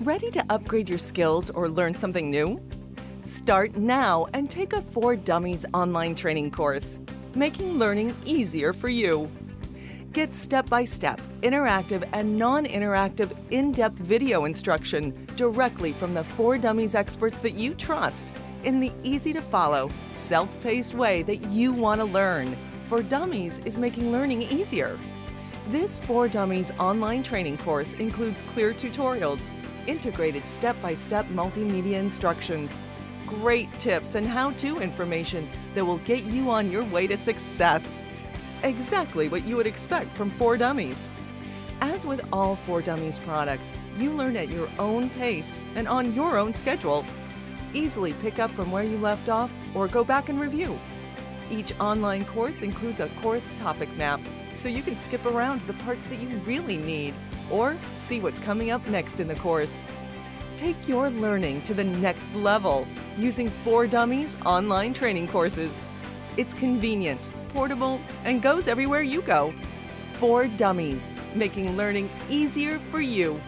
Ready to upgrade your skills or learn something new? Start now and take a For Dummies online training course, making learning easier for you. Get step-by-step, interactive and non-interactive, in-depth video instruction directly from the For Dummies experts that you trust in the easy-to-follow, self-paced way that you want to learn. For Dummies is making learning easier. This For Dummies online training course includes clear tutorials, integrated step-by-step multimedia instructions, great tips and how-to information that will get you on your way to success. Exactly what you would expect from For Dummies. As with all For Dummies products, you learn at your own pace and on your own schedule. Easily pick up from where you left off or go back and review. Each online course includes a course topic map, so you can skip around to the parts that you really need or see what's coming up next in the course. Take your learning to the next level using For Dummies online training courses. It's convenient, portable, and goes everywhere you go. For Dummies, making learning easier for you.